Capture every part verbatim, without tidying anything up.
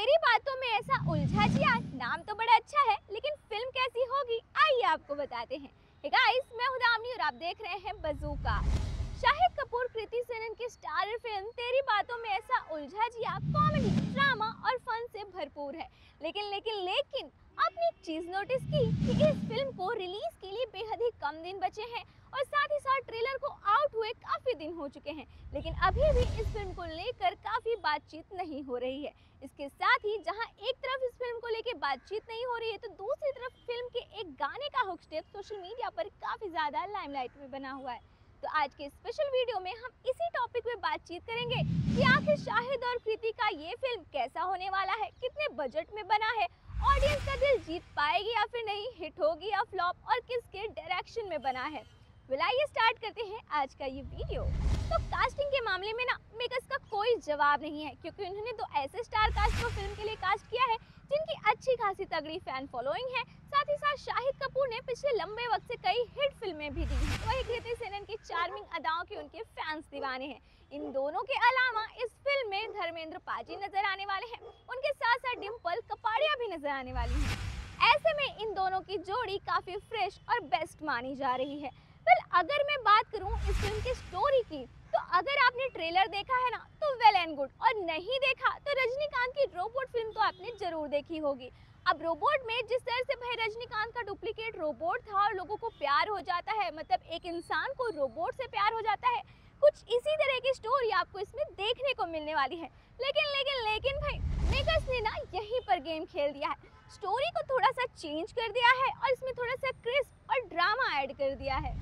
तेरी बातों में ऐसा उलझा जिया, नाम तो बड़ा अच्छा है लेकिन फिल्म कैसी होगी आइए आपको बताते हैं। hey guys, मैं हूं दामनी और आप देख रहे हैं बज़ूका। शाहिद कपूर कृति सेनन की स्टारर फिल्म तेरी बातों में ऐसा उलझा जिया कॉमेडी, ड्रामा और फन से भरपूर है। लेकिन लेकिन लेकिन आपने एक चीज़ नोटिस की कि इस फिल्म को रिलीज के लिए बेहद ही कम दिन बचे हैं और साथ ही साथ ट्रेलर को आउट हुए काफ़ी दिन हो चुके हैं, लेकिन अभी भी इस फिल्म को लेकर काफ़ी बातचीत नहीं हो रही है। इसके साथ ही जहां एक तरफ इस फिल्म को लेकर बातचीत नहीं हो रही है, तो दूसरी तरफ फिल्म के एक गाने का हुक स्टेप सोशल मीडिया पर काफ़ी ज़्यादा लाइमलाइट में बना हुआ है। तो आज के स्पेशल वीडियो में हम इसी टॉपिक पे बातचीत करेंगे कि आखिर शाहिद और कृति का ये फिल्म कैसा होने वाला है, कितने बजट में बना है, ऑडियंस का दिल जीत पाएगी या फिर नहीं, हिट होगी या फ्लॉप, और किसके डायरेक्शन में बना है। आइए स्टार्ट करते हैं आज का ये वीडियो। तो कास्टिंग के मामले में ना मेकर्स का कोई जवाब नहीं है, क्योंकि उन्होंने तो ऐसे स्टार कास्ट को फिल्म के लिए कास्ट किया है जिनकी अच्छी खासी तगड़ी फैन फॉलोइंग है। साथ ही साथ शाहिद कपूर ने पिछले लंबे वक्त से कई हिट फिल्में भी दी हैं। वही कृति सेनन की चार्मिंग अदाओं के उनके फैंस दीवाने हैं। इन दोनों के अलावा इस फिल्म में धर्मेंद्र पाजी नजर आने वाले हैं, उनके साथ साथ डिम्पल कपाड़िया भी नजर आने वाली है। ऐसे में इन दोनों की जोड़ी काफी फ्रेश और बेस्ट मानी जा रही है। वेल अगर मैं बात करूं इस फिल्म की स्टोरी की, तो अगर आपने ट्रेलर देखा है ना तो वेल एंड गुड, और नहीं देखा तो रजनीकांत की रोबोट फिल्म तो आपने जरूर देखी होगी। अब रोबोट में जिस तरह से भाई रजनीकांत का डुप्लीकेट रोबोट था और लोगों को प्यार हो जाता है, मतलब एक इंसान को रोबोट से प्यार हो जाता है, कुछ इसी तरह की स्टोरी आपको इसमें देखने को मिलने वाली है। लेकिन लेकिन लेकिन भाई मेकर्स ने ना यहीं पर गेम खेल दिया है, स्टोरी को थोड़ा सा चेंज कर दिया है और इसमें थोड़ा सा क्रिस्प और ड्रामा ऐड कर दिया है।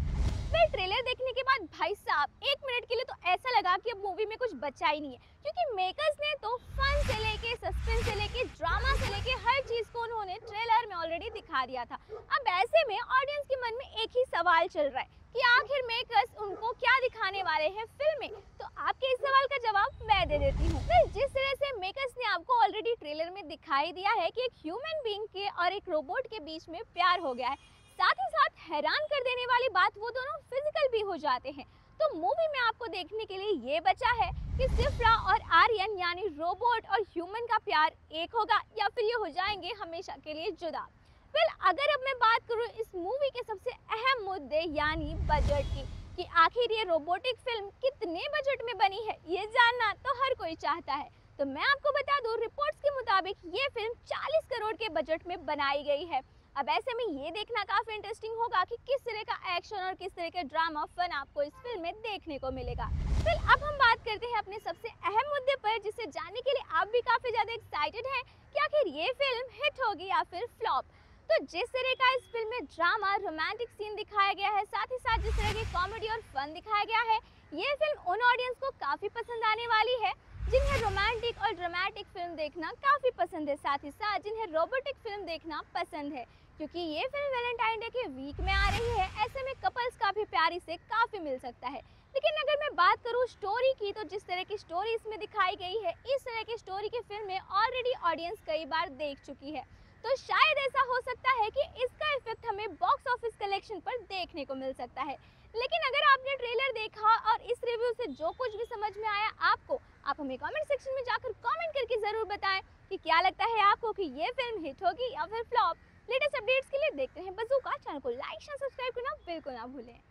फिर ट्रेलर देखने के बाद भाई साहब एक मिनट के लिए तो ऐसा लगा कि अब मूवी में कुछ बचा ही नहीं है, क्योंकि मेकर्स ने तो फन से लेके सस्पेंस से लेके ड्रामा से लेके हर चीज़ को उन्होंने ट्रेलर में ऑलरेडी दिखा दिया था। अब ऐसे में ऑडियंस के मन में एक ही सवाल चल रहा है कि आखिर मेकर्स उनको क्या दिखाने वाले हैं फिल्म में। तो आपके इस सवाल का जवाब मैं दे देती हूँ। जिस तरह से मेकर्स ने आपको ऑलरेडी ट्रेलर में दिखाई दिया है कि एक ह्यूमन बींग के और एक रोबोट के बीच में प्यार हो गया है, साथ ही साथ हैरान कर देने वाली बात वो दोनों फिजिकल भी हो जाते हैं। तो मूवी में आपको देखने के लिए ये बचा है कि सिफ्रा और आर्यन यानी रोबोट और ह्यूमन का प्यार एक होगा या फिर ये हो जाएंगे हमेशा के लिए जुदा। फिर अगर अब मैं बात करूँ इस मूवी के सबसे अहम मुद्दे यानी बजट की, कि आखिर ये रोबोटिक फिल्म कितने बजट में बनी है ये जानना तो हर कोई चाहता है। तो मैं आपको बता दूँ रिपोर्ट्स के मुताबिक ये फिल्म चालीस करोड़ के बजट में बनाई गई है। अब ऐसे में ये देखना काफ़ी इंटरेस्टिंग होगा कि किस तरह का एक्शन और किस तरह का ड्रामा फन आपको इस फिल्म में देखने को मिलेगा। फिर अब हम बात करते हैं अपने सबसे अहम मुद्दे पर, जिसे जानने के लिए आप भी काफ़ी ज़्यादा एक्साइटेड हैं कि आखिर ये फिल्म हिट होगी या फिर फ्लॉप। तो जिस तरह का इस फिल्म में ड्रामा, रोमांटिक सीन दिखाया गया है, साथ ही साथ जिस तरह की कॉमेडी और फन दिखाया गया है, ये फिल्म उन ऑडियंस को काफ़ी पसंद आने वाली है जिन्हें रोमांटिक और ड्रामेटिक फिल्म देखना काफ़ी पसंद है, साथ ही साथ जिन्हें रोबोटिक फिल्म देखना पसंद है। क्योंकि ये फिल्म वैलेंटाइन डे के वीक में आ रही है, ऐसे में कपल्स का भी प्यार इससे काफ़ी मिल सकता है। लेकिन अगर मैं बात करूँ स्टोरी की, तो जिस तरह की स्टोरी इसमें दिखाई गई है, इस तरह की स्टोरी की फिल्में ऑलरेडी ऑडियंस कई बार देख चुकी है, तो शायद ऐसा हो सकता है कि इसका इफेक्ट हमें बॉक्स ऑफिस कलेक्शन पर देखने को मिल सकता है। लेकिन अगर आपने ट्रेलर देखा और इस रिव्यू से जो कुछ भी समझ में आया आपको, आप हमें कमेंट सेक्शन में जाकर कमेंट करके ज़रूर बताएं कि क्या लगता है आपको कि ये फिल्म हिट होगी या फिर फ्लॉप। लेटेस्ट अपडेट्स के लिए देखते हैं बज़ूका। चैनल को लाइक और सब्सक्राइब करना बिल्कुल ना भूलें।